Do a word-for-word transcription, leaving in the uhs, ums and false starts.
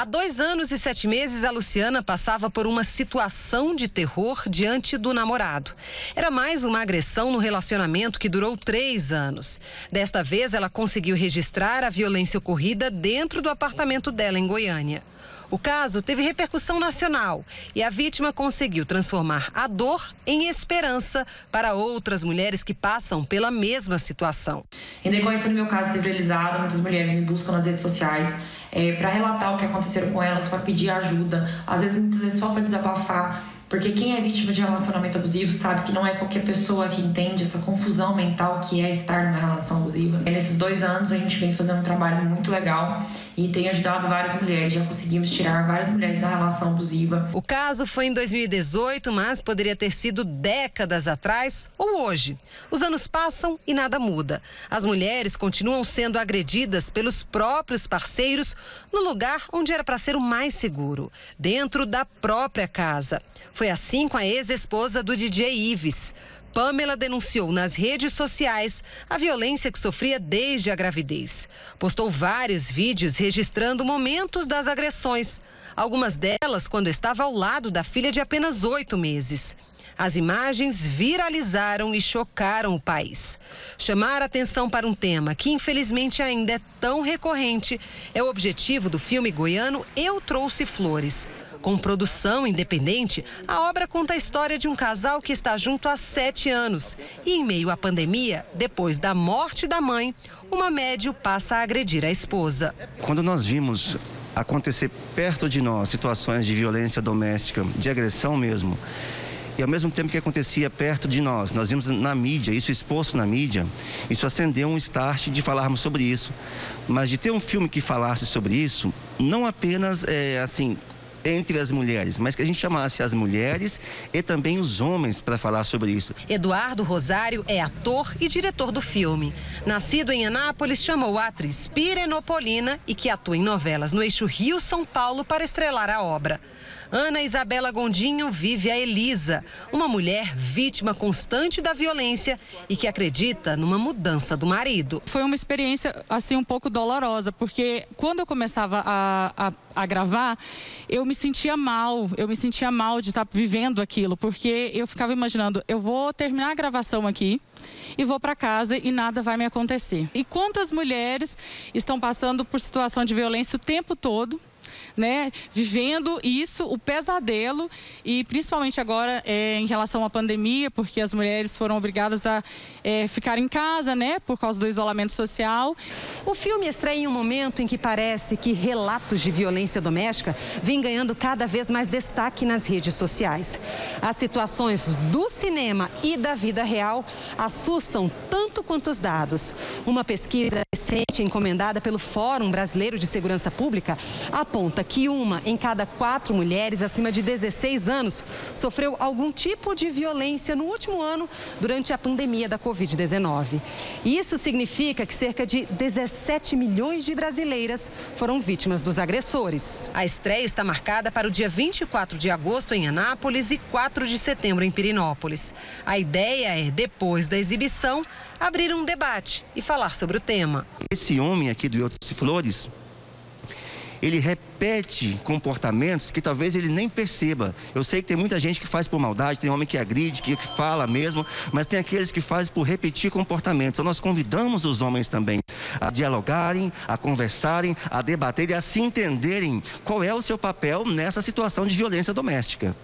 Há dois anos e sete meses, a Luciana passava por uma situação de terror diante do namorado. Era mais uma agressão no relacionamento que durou três anos. Desta vez, ela conseguiu registrar a violência ocorrida dentro do apartamento dela em Goiânia. O caso teve repercussão nacional e a vítima conseguiu transformar a dor em esperança para outras mulheres que passam pela mesma situação. Em decorrência do meu caso ser realizado, muitas mulheres me buscam nas redes sociais, É, para relatar o que aconteceu com elas, para pedir ajuda, às vezes, muitas vezes só para desabafar, porque quem é vítima de relacionamento abusivo sabe que não é qualquer pessoa que entende essa confusão mental que é estar numa relação abusiva. E nesses dois anos a gente vem fazendo um trabalho muito legal e tem ajudado várias mulheres, já conseguimos tirar várias mulheres da relação abusiva. O caso foi em dois mil e dezoito, mas poderia ter sido décadas atrás ou hoje. Os anos passam e nada muda. As mulheres continuam sendo agredidas pelos próprios parceiros no lugar onde era para ser o mais seguro, dentro da própria casa. Foi assim com a ex-esposa do D J Ives. Pamela denunciou nas redes sociais a violência que sofria desde a gravidez. Postou vários vídeos registrando momentos das agressões, algumas delas quando estava ao lado da filha de apenas oito meses. As imagens viralizaram e chocaram o país. Chamar a atenção para um tema que infelizmente ainda é tão recorrente é o objetivo do filme goiano Eu Trouxe Flores. Com produção independente, a obra conta a história de um casal que está junto há sete anos. E em meio à pandemia, depois da morte da mãe, uma médium passa a agredir a esposa. Quando nós vimos acontecer perto de nós situações de violência doméstica, de agressão mesmo, e ao mesmo tempo que acontecia perto de nós, nós vimos na mídia, isso exposto na mídia, isso acendeu um start de falarmos sobre isso. Mas de ter um filme que falasse sobre isso, não apenas é, assim... entre as mulheres, mas que a gente chamasse as mulheres e também os homens para falar sobre isso. Eduardo Rosário é ator e diretor do filme. Nascido em Anápolis, chamou a atriz Pirenopolina e que atua em novelas no Eixo Rio-São Paulo para estrelar a obra. Ana Isabela Gondinho vive a Elisa, uma mulher vítima constante da violência e que acredita numa mudança do marido. Foi uma experiência assim um pouco dolorosa, porque quando eu começava a, a, a gravar, eu me sentia mal, eu me sentia mal de estar vivendo aquilo, porque eu ficava imaginando, eu vou terminar a gravação aqui e vou para casa e nada vai me acontecer. E quantas mulheres estão passando por situação de violência o tempo todo, né? Vivendo isso, o pesadelo, e principalmente agora é, em relação à pandemia, porque as mulheres foram obrigadas a é, ficar em casa, né? Por causa do isolamento social. O filme estreia em um momento em que parece que relatos de violência doméstica vêm ganhando cada vez mais destaque nas redes sociais. As situações do cinema e da vida real assustam tanto quanto os dados. Uma pesquisa recente encomendada pelo Fórum Brasileiro de Segurança Pública aponta que uma em cada quatro mulheres acima de dezesseis anos sofreu algum tipo de violência no último ano durante a pandemia da Covid dezenove. Isso significa que cerca de dezessete milhões de brasileiras foram vítimas dos agressores. A estreia está marcada para o dia vinte e quatro de agosto em Anápolis e quatro de setembro em Pirinópolis. A ideia é, depois da exibição, abrir um debate e falar sobre o tema. Esse homem aqui do Eu Trouxe Flores, ele repete comportamentos que talvez ele nem perceba. Eu sei que tem muita gente que faz por maldade, tem homem que agride, que fala mesmo, mas tem aqueles que fazem por repetir comportamentos. Então nós convidamos os homens também a dialogarem, a conversarem, a debaterem, a se entenderem qual é o seu papel nessa situação de violência doméstica.